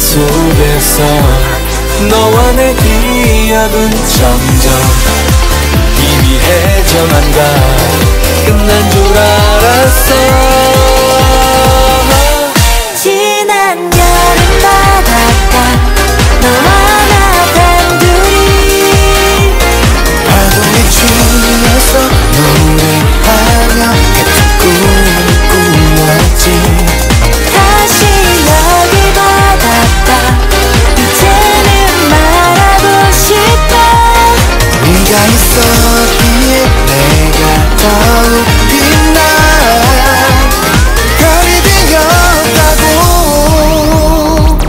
속에서 너와 내 기억은 점점 희미해져간다. 끝난 줄 알았어. 지난 여름 바닷가 너와 나 단둘이 파도에 춤춰서 노래하며 같은 꿈을 꾸었지. 네가 있었기에 내가 더욱 빛나 별이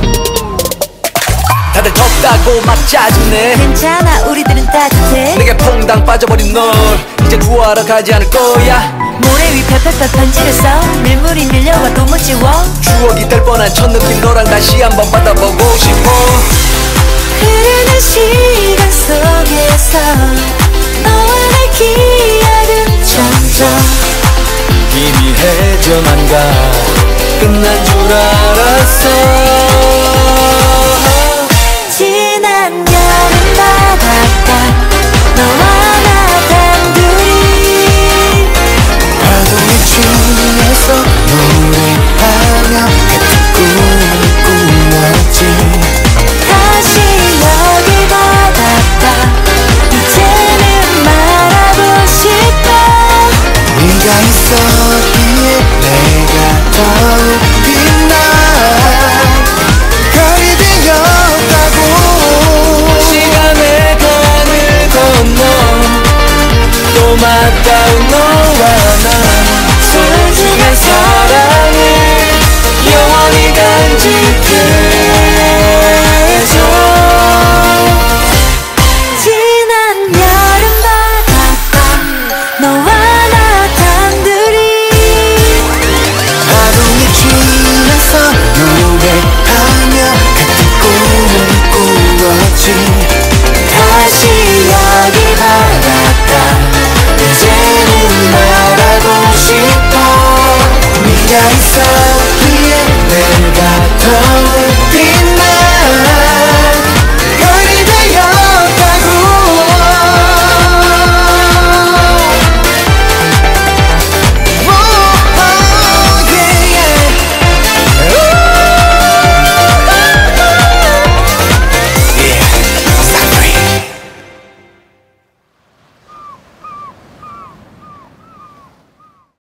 되었다고. 다들 덥다고 막 짜증내. 괜찮아 우리들은 따뜻해. 내게 퐁당 빠져버린 널 이제 구하러 가지 않을 거야. 모래 위 팍팍팍 반지렸어. 밀물이 밀려와도 못 지워. 추억이 될 뻔한 첫 느낌 너랑 다시 한번 받아보고 싶어. 흐르는 시간 속에서 너와 내 기억은 점점 희미해져만 가. 끝난 줄 알았어.